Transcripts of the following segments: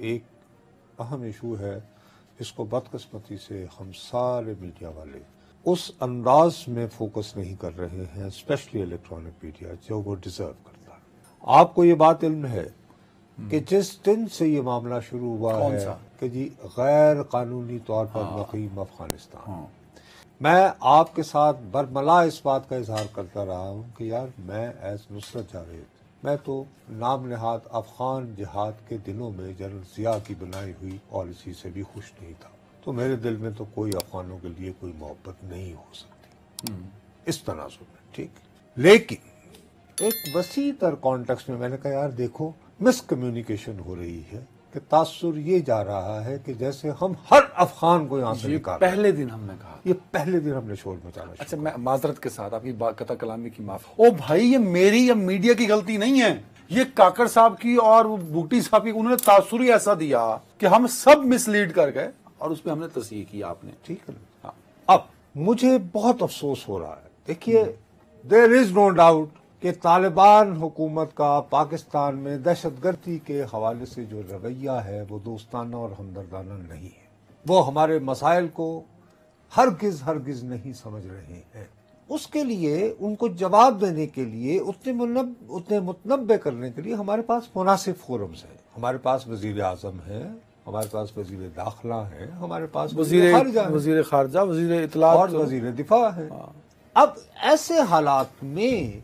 एक अहम इशू है, इसको बदकिस्मती से हम सारे मीडिया वाले उस अंदाज में फोकस नहीं कर रहे हैं, स्पेशली इलेक्ट्रॉनिक मीडिया, जो वो डिजर्व करता है। आपको ये बात इल्म है कि जिस दिन से ये मामला शुरू हुआ है कि जी गैर कानूनी तौर पर मुक़ीम अफगानिस्तान, मैं आपके साथ बरमला इस बात का इजहार करता रहा हूँ कि यार मैं एज नुसरत जावेद, मैं तो नाम नहाद अफगान जिहाद के दिनों में जनरल जिया की बनाई हुई पॉलिसी से भी खुश नहीं था, तो मेरे दिल में तो कोई अफगानों के लिए कोई मोहब्बत नहीं हो सकती इस तनाजुर में, ठीक। लेकिन एक वसी तर कॉन्टेक्स्ट में मैंने कहा यार देखो मिसकम्युनिकेशन हो रही है कि तासुर ये जा रहा है कि जैसे हम हर अफगान को यहाँ से निकाल, पहले दिन हमने कहा, ये पहले दिन हमने शोर मचाना। अच्छा, मैं माजरत के साथ आपकी कथा कलामी की माफ, ओ भाई ये मेरी या मीडिया की गलती नहीं है, ये काकड़ साहब की और बूटी साहब की, उन्होंने तासुर ही ऐसा दिया कि हम सब मिसलीड कर गए और उसमें हमने तस्दीक की आपने, ठीक है। हाँ, अब मुझे बहुत अफसोस हो रहा है। देखिए देयर इज नो डाउट कि तालिबान हुकूमत का पाकिस्तान में दहशतगर्दी के हवाले से जो रवैया है वो दोस्ताना और हमदर्दाना नहीं है, वो हमारे मसाइल को हरगिज हरगिज नहीं समझ रहे हैं, उसके लिए उनको जवाब देने के लिए उतने मुतनब्बे करने के लिए हमारे पास मुनासिब फोरम्स हैं, हमारे पास वजीर आज़म है, हमारे पास वजीर दाखिला है, हमारे पास वजीर खारजा, वजीर इतलात और वजीर दिफा है। अब ऐसे हालात में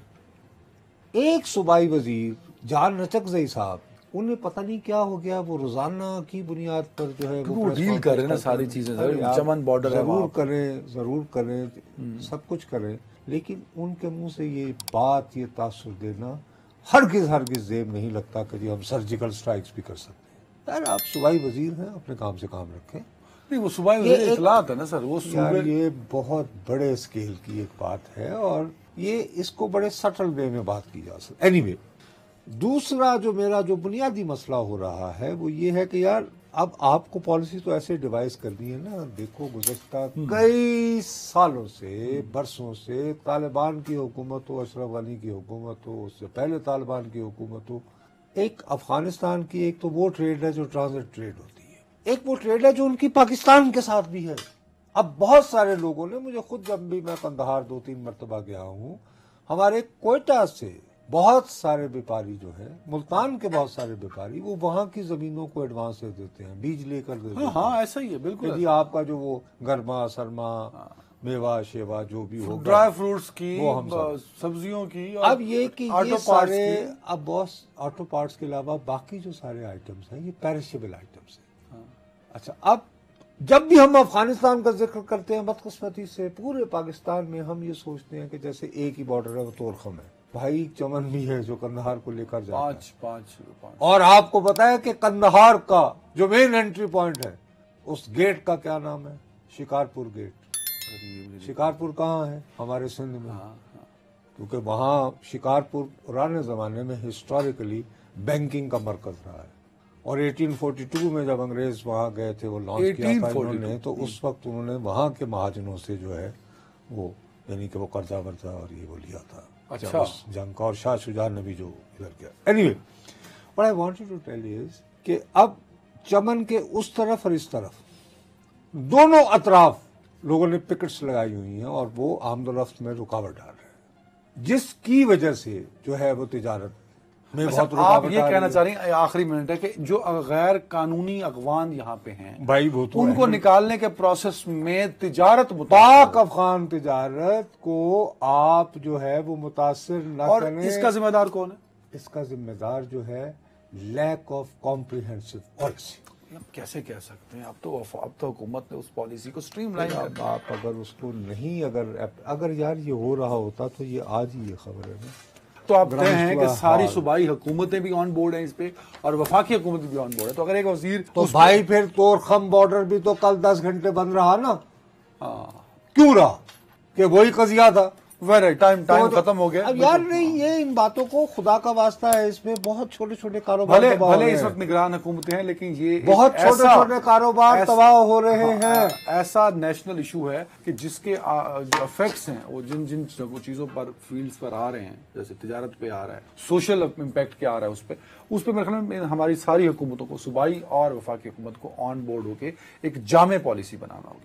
एक सूबाई वजीर जान नचकजई साहब, उन्हें पता नहीं क्या हो गया, वो रोजाना की बुनियाद पर जो है वो डील करें ना सारी चीजें, चमन बॉर्डर जरूर करें सब कुछ करें, लेकिन उनके मुंह से ये बात, ये तासुर देना हरगिज हरगिज जेब नहीं लगता कि जी हम सर्जिकल स्ट्राइक्स भी कर सकते। यार आप सूबाई वजीर हैं, अपने काम से काम रखें। नहीं वो सूबाई वजीर इतलात है ना सर, वो ये बहुत बड़े स्केल की एक बात है और ये इसको बड़े सटल वे में बात की जा सकती है। एनीवे, दूसरा जो मेरा जो बुनियादी मसला हो रहा है वो ये है कि यार अब आपको पॉलिसी तो ऐसे डिवाइस करनी है ना, देखो गुज़श्ता कई सालों से, बरसों से तालिबान की हुकूमत हो, अशरफ गनी की हुकूमत हो, उससे पहले तालिबान की हुकूमत हो, एक अफगानिस्तान की एक तो वो ट्रेड है जो ट्रांजिट ट्रेड होती है, एक वो ट्रेड है जो उनकी पाकिस्तान के साथ भी है। अब बहुत सारे लोगों ने मुझे, खुद जब भी मैं कंधार 2-3 मरतबा गया हूँ, हमारे कोयटा से बहुत सारे व्यापारी जो है, मुल्तान के बहुत सारे व्यापारी, वो वहाँ की जमीनों को एडवांस दे देते हैं, बीज लेकर देते हैं। हाँ, ऐसा ही है बिल्कुल जी, आपका जो वो गर्मा सरमा मेवा शेवा जो भी हो, ड्राई फ्रूट्स की, सब्जियों की, और अब ये कि ये सारे अब बॉस ऑटो पार्ट्स के अलावा बाकी जो सारे आइटम्स हैं ये पेरिशेबल आइटम्स हैं। अच्छा, अब जब भी हम अफगानिस्तान का जिक्र करते हैं, बदकिस्मती से पूरे पाकिस्तान में हम ये सोचते हैं कि जैसे एक ही बॉर्डर है, वो तोरखम है, भाई चमन भी है जो कंधार को लेकर जाता है। पाँच। और आपको पता है कि कंधार का जो मेन एंट्री पॉइंट है, उस गेट का क्या नाम है? शिकारपुर गेट। शिकारपुर कहाँ है? हमारे सिंध में। क्योंकि वहाँ शिकारपुर पुराने ज़माने में हिस्टोरिकली बैंकिंग का मरकज रहा है और 1842 में जब अंग्रेज वहाँ गए थे, वो लॉन्च किया था उन्होंने, तो उस वक्त उन्होंने वहाँ के महाजनों से जो है वो, यानी कि वो कर्जा वर्जा और ये वो लिया था। अच्छा, उस जंग का, और शाह शुजा ने भी जो इधर किया। Anyway, what I wanted to tell you is कि अब चमन के उस तरफ और इस तरफ दोनों अतराफ लोगों ने पिकेट्स लगाई हुई हैं और वो आमदोरफ्त में रुकावट डाल रहे हैं, जिसकी वजह से जो है वो तिजारत में बहुत रुकावट। आप ये कहना चाह रहे हैं, आखिरी मिनट है, कि जो गैर कानूनी अगवान यहाँ पे हैं भाई, वो तो उनको निकालने के प्रोसेस में तिजारत, पाक अफगान तिजारत को आप जो है वो मुतासिर ना करें। इसका जिम्मेदार कौन है? इसका जिम्मेदार जो है लैक ऑफ कॉम्प्रिहेंसिव पॉलिसी। आप कैसे कह सकते हैं? अब तो हुकूमत ने उस पॉलिसी को स्ट्रीमलाइन कर, आप अगर उसको नहीं, अगर यार ये हो रहा होता तो ये आज ही ये खबर है ना, तो आप कह हैं कि सारी सूबाई हुकूमतें भी ऑन बोर्ड हैं इस पे और वफाकी हुकूमत भी ऑन बोर्ड है, तो अगर एक वजीर तो भाई फिर तोरखम बॉर्डर भी तो कल 10 घंटे बंद रहा ना, क्यों रहा? कि वही कजिया था टाइम खत्म हो गया। अब यार नहीं, ये इन बातों को खुदा का वास्ता है, इसमें बहुत छोटे छोटे कारोबार भले इस वक्त निगरान हुकूमतें हैं, लेकिन ये बहुत छोटे छोटे कारोबार तबाह हो रहे हैं। ऐसा नेशनल इशू है कि जिसके जो इफेक्ट्स हैं वो जिन जिन चीजों पर फील्ड्स पर आ रहे हैं, जैसे तिजारत पे आ रहा है, सोशल इम्पैक्ट क्या आ रहा है उस पर मेरे ख्याल में हमारी सारी हुकूमतों को, सूबाई और वफाकी हुकूमत को ऑन बोर्ड होकर एक जामे पॉलिसी बनाना होगी।